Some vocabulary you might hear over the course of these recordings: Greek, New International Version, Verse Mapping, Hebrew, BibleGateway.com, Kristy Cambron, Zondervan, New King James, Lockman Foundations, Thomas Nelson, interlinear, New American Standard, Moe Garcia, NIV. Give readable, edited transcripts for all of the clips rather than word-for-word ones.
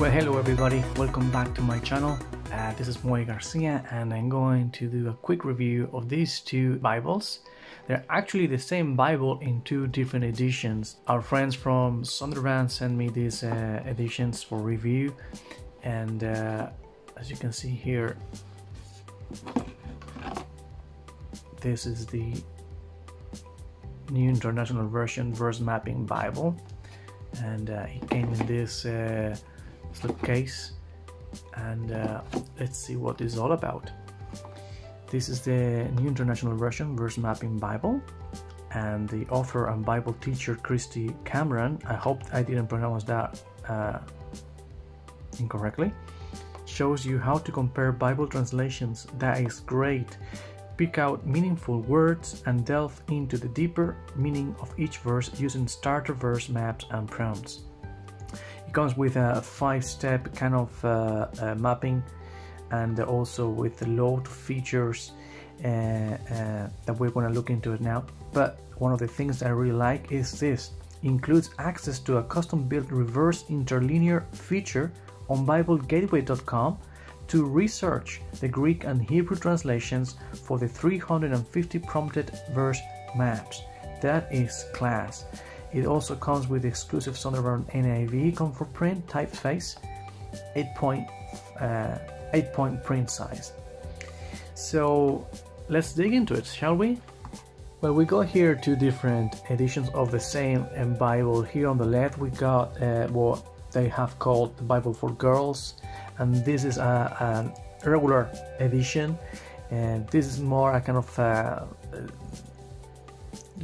Well, hello everybody, welcome back to my channel. This is Moe Garcia and I'm going to do a quick review of these two Bibles. They're actually the same Bible in two different editions. Our friends from Zondervan sent me these editions for review, and as you can see here, this is the New International Version Verse Mapping Bible, and it came in this slipcase, and let's see what it's all about. This is the New International Version Verse Mapping Bible, and the author and Bible teacher Kristy Cambron, I hope I didn't pronounce that incorrectly, shows you how to compare Bible translations. That is great. Pick out meaningful words and delve into the deeper meaning of each verse using starter verse maps and prompts. It comes with a five-step kind of mapping, and also with a lot of features that we're going to look into it now. But one of the things I really like is this includes access to a custom-built reverse interlinear feature on BibleGateway.com to research the Greek and Hebrew translations for the 350 prompted verse maps. That is class. It also comes with exclusive Zondervan NIV comfort print typeface, 8-point print size. So let's dig into it, shall we? Well, we got here two different editions of the same Bible. Here on the left we got what they have called the Bible for Girls, and this is a regular edition, and this is more a kind of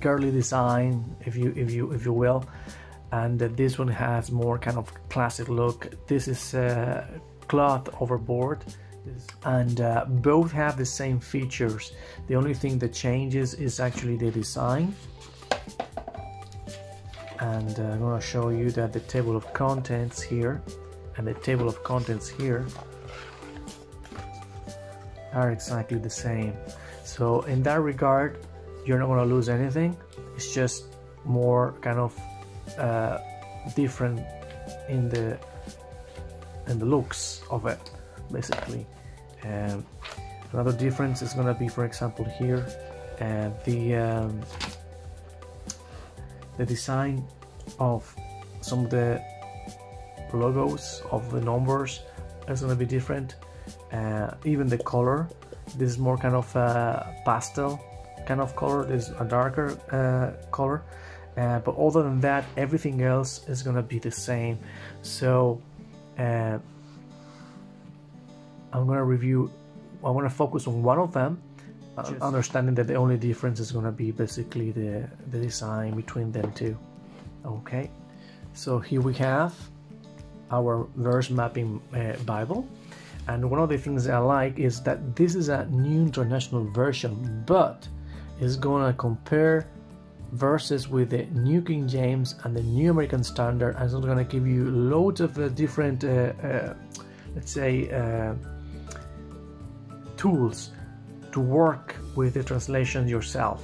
girly design, if you will, and this one has more kind of classic look. This is cloth overboard, and both have the same features. The only thing that changes is actually the design, and I'm going to show you that the table of contents here and the table of contents here are exactly the same. So in that regard, you're not going to lose anything. It's just more kind of different in the looks of it, basically. Another difference is going to be, for example, here the design of some of the logos of the numbers is going to be different. Even the color, this is more kind of pastel kind of color. There's a darker color, but other than that, everything else is gonna be the same. So I want to focus on one of them, understanding that the only difference is gonna be basically the design between them two. Okay, so here we have our verse mapping Bible, and one of the things I like is that this is a New International Version, but is gonna compare verses with the New King James and the New American Standard, and it's gonna give you loads of different, let's say, tools to work with the translation yourself.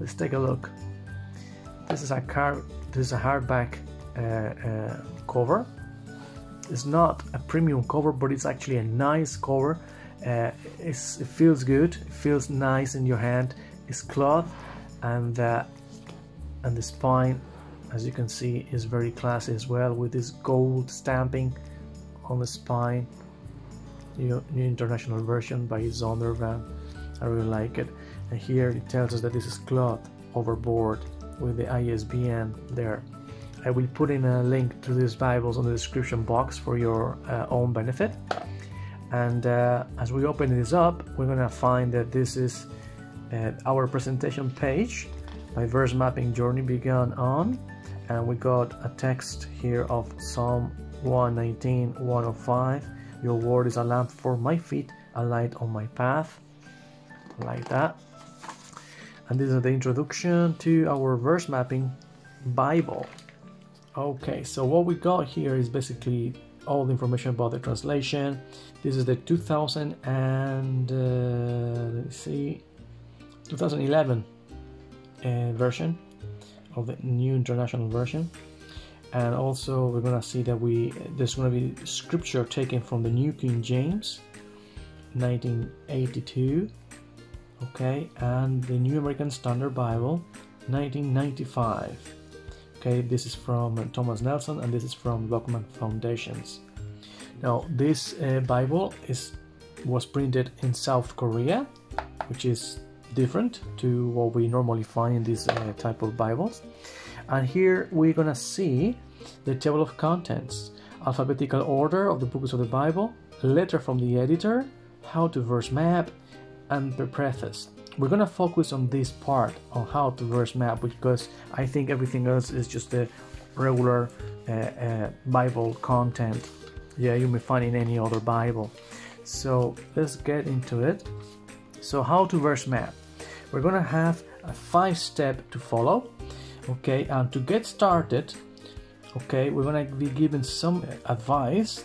Let's take a look. This is a hardback cover. It's not a premium cover, but it's actually a nice cover. It feels good. It feels nice in your hand. It's cloth, and the spine, as you can see, is very classy as well, with this gold stamping on the spine. New International Version by Zondervan. I really like it. And here it tells us that this is cloth overboard with the ISBN there. I will put in a link to these Bibles on the description box for your own benefit. And as we open this up, we're gonna find that this is our presentation page. My verse mapping journey began on, and we got a text here of Psalm 119:105. Your word is a lamp for my feet, a light on my path, like that. And this is the introduction to our verse mapping Bible. Okay, so what we got here is basically all the information about the translation. This is the 2011 version of the New International Version, And also we're going to see that there's going to be scripture taken from the New King James 1982, okay, and the New American Standard Bible 1995. Okay, this is from Thomas Nelson and this is from Lockman Foundations. Now this Bible was printed in South Korea, which is different to what we normally find in these type of Bibles. And here we're gonna see the table of contents, alphabetical order of the books of the Bible, letter from the editor, how to verse map, and the preface. We're gonna focus on this part, on how to verse map, because I think everything else is just the regular Bible content. Yeah, you may find in any other Bible. So let's get into it. So how to verse map. We're gonna have a 5-step to follow. Okay, and to get started, okay, we're gonna be given some advice.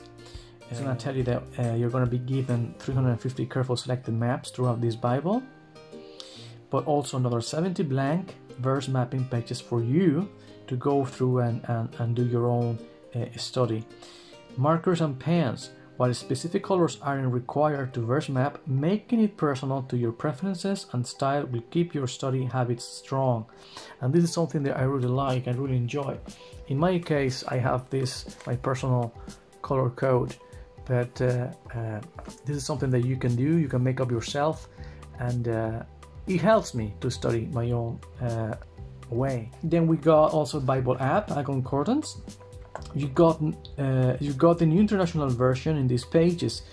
It's gonna tell you that you're gonna be given 350 careful selected maps throughout this Bible, but also another 70 blank verse mapping pages for you to go through and do your own study. Markers and pens. While specific colors aren't required to verse map, making it personal to your preferences and style will keep your study habits strong. And this is something that I really like, I really enjoy. In my case, I have this, my personal color code, but this is something that you can do, you can make up yourself, and it helps me to study my own way. Then we got also Bible app and concordance. You got the New International Version in these pages,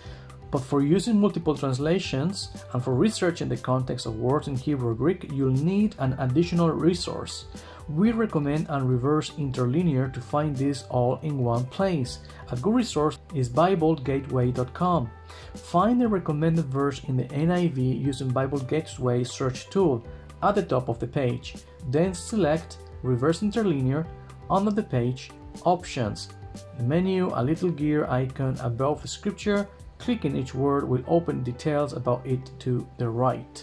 but for using multiple translations and for researching the context of words in Hebrew or Greek, you'll need an additional resource. We recommend a reverse interlinear to find this all in one place. A good resource is BibleGateway.com. Find the recommended verse in the NIV using Bible Gateway search tool at the top of the page. Then select reverse interlinear under the page options. The menu, a little gear icon above the scripture, clicking each word will open details about it to the right.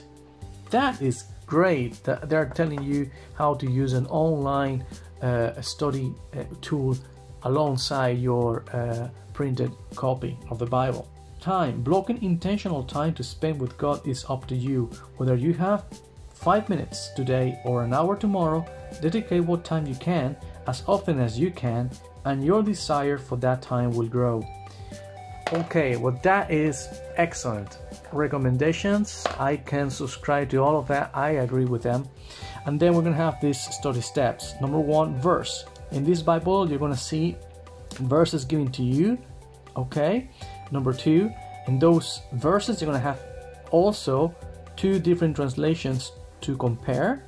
That is great, that they're telling you how to use an online study tool alongside your printed copy of the Bible. Time. Blocking intentional time to spend with God is up to you. Whether you have 5 minutes today or an hour tomorrow, dedicate what time you can, as often as you can, and your desire for that time will grow. Okay, well, that is excellent. Recommendations, I can subscribe to all of that, I agree with them. And then we're gonna have these study steps. Number 1, verse. In this Bible, you're gonna see verses given to you, okay? Number 2, in those verses, you're gonna have also 2 different translations to compare.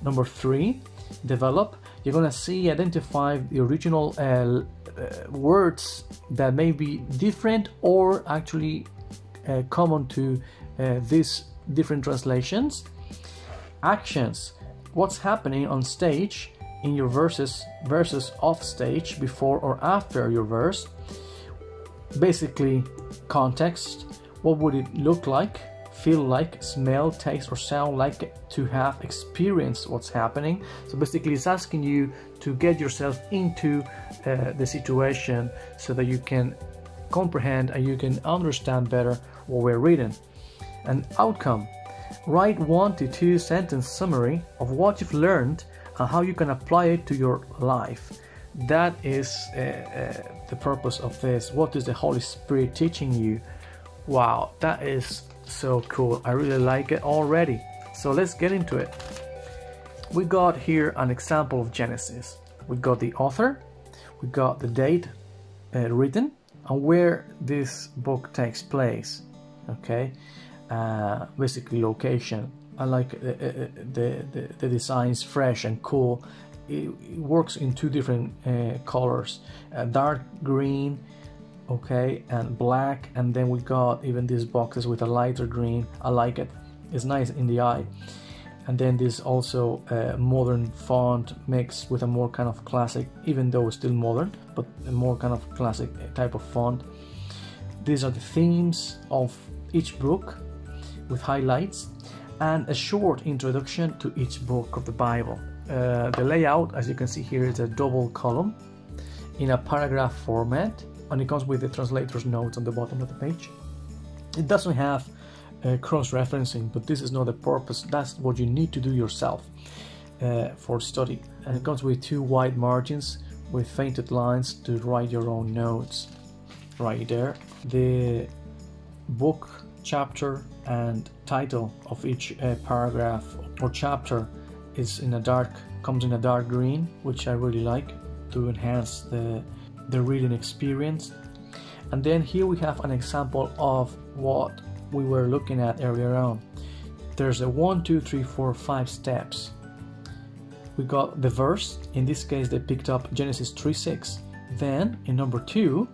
Number 3, develop. You're going to see, identify the original words that may be different or actually common to these different translations. Actions, what's happening on stage in your verses versus off stage, before or after your verse. Basically, context, what would it look like, feel like, smell, taste, or sound like to have experienced what's happening. So basically it's asking you to get yourself into the situation so that you can comprehend and you can understand better what we're reading. And outcome, write 1 to 2 sentence summary of what you've learned and how you can apply it to your life. That is the purpose of this. What is the Holy Spirit teaching you? Wow, that is so cool, I really like it already. So let's get into it. We got here an example of Genesis. We got the author, we got the date written, and where this book takes place. Okay, basically location. I like the designs, fresh and cool. It works in 2 different colors, dark green, okay, and black, and then we got even these boxes with a lighter green. I like it, it's nice in the eye. And then this also modern font mixed with a more kind of classic, even though it's still modern, but a more kind of classic type of font. These are the themes of each book with highlights and a short introduction to each book of the Bible. The layout, as you can see here, is a double column. in a paragraph format, and it comes with the translator's notes on the bottom of the page. It doesn't have cross-referencing, but this is not the purpose. That's what you need to do yourself for study. And it comes with two wide margins with fainted lines to write your own notes. Right there, the book, chapter and title of each paragraph or chapter is in a dark green, which I really like to enhance the reading experience. And then here we have an example of what we were looking at earlier on. There's a 1, 2, 3, 4, 5 steps. We got the verse. In this case, they picked up Genesis 3:6. Then in number 2,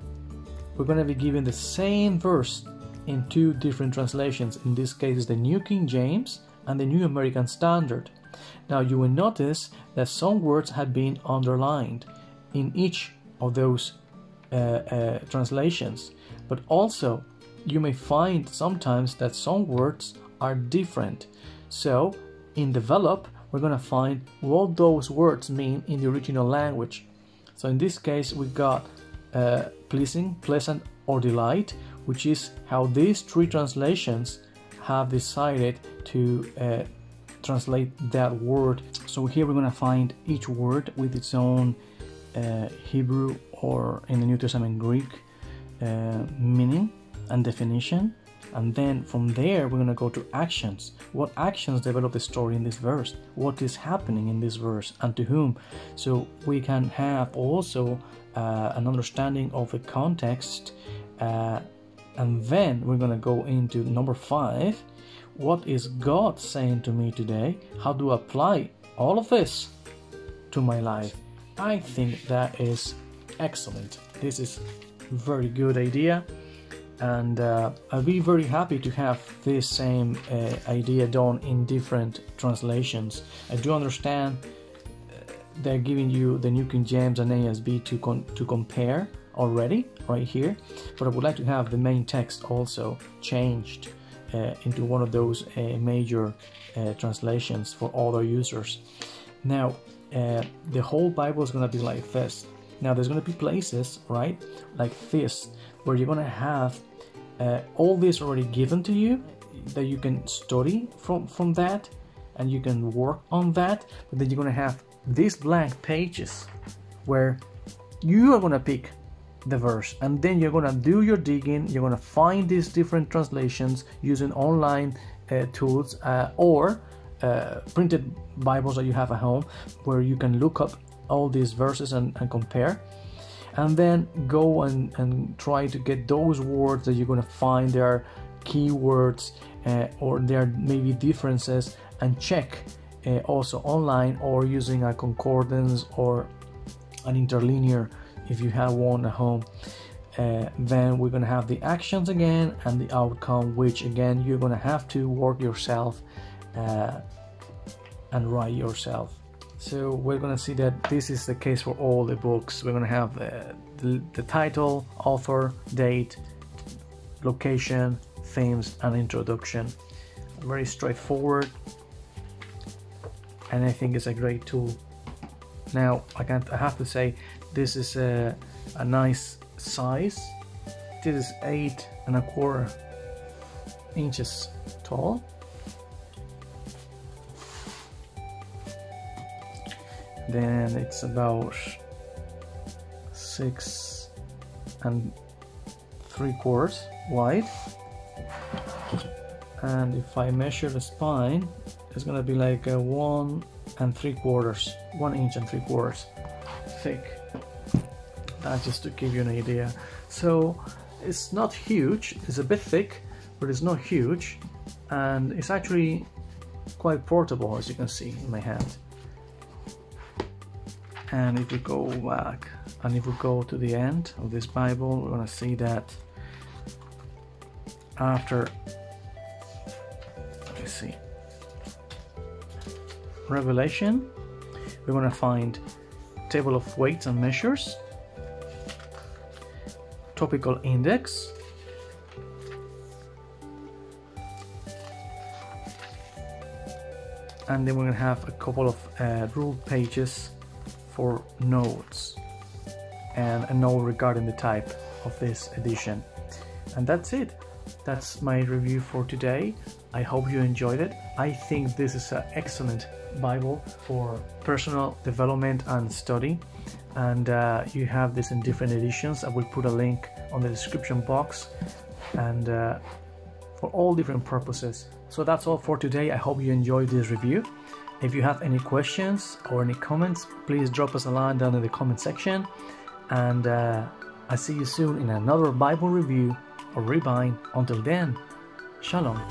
we're going to be given the same verse in two different translations. In this case, it's the New King James and the New American Standard. Now you will notice that some words have been underlined in each of those translations, but also you may find sometimes that some words are different. So in develop, we're going to find what those words mean in the original language. So in this case, we got pleasing, pleasant or delight, which is how these three translations have decided to translate that word. So here we're going to find each word with its own Hebrew, or in the New Testament Greek, meaning and definition. And then from there we're going to go to actions. What actions develop the story in this verse? What is happening in this verse and to whom? So we can have also an understanding of the context. And then we're going to go into number 5. What is God saying to me today? How do I apply all of this to my life? I think that is excellent. This is a very good idea, and I'll be very happy to have this same idea done in different translations. I do understand they're giving you the New King James and ASB to compare already right here, but I would like to have the main text also changed into one of those major translations for other users. Now the whole Bible is going to be like this. Now there's going to be places, right, like this, where you're going to have all this already given to you, that you can study from that, and you can work on that. But then you're going to have these blank pages where you are going to pick the verse, and then you're going to do your digging. You're going to find these different translations using online tools or printed Bibles that you have at home, where you can look up all these verses and compare, and then go and try to get those words that you're going to find their keywords or their maybe differences, and check also online or using a concordance or an interlinear if you have one at home. Then we're going to have the actions again and the outcome, which again you're going to have to work yourself and write yourself. So we're going to see that this is the case for all the books. We're going to have the title, author, date, location, themes and introduction. Very straightforward, and I think it's a great tool. Now I have to say, this is a nice size. This is 8¼ inches tall. Then it's about 6¾ wide. And if I measure the spine, it's gonna be like a 1 inch and three quarters thick. That's just to give you an idea. So it's not huge, it's a bit thick, but it's not huge, and it's actually quite portable, as you can see in my hand. And if we go back, and if we go to the end of this Bible, we're going to see that after, let me see, Revelation, we're going to find table of weights and measures, topical index, and then we're going to have a couple of rule pages for notes. and a note regarding the type of this edition. And that's it. That's my review for today. I hope you enjoyed it. I think this is an excellent Bible for personal development and study, and you have this in different editions. I will put a link on the description box, and for all different purposes. So that's all for today. I hope you enjoyed this review. If you have any questions or any comments, please drop us a line down in the comment section, and I'll see you soon in another Bible review or rebind. Until then, Shalom.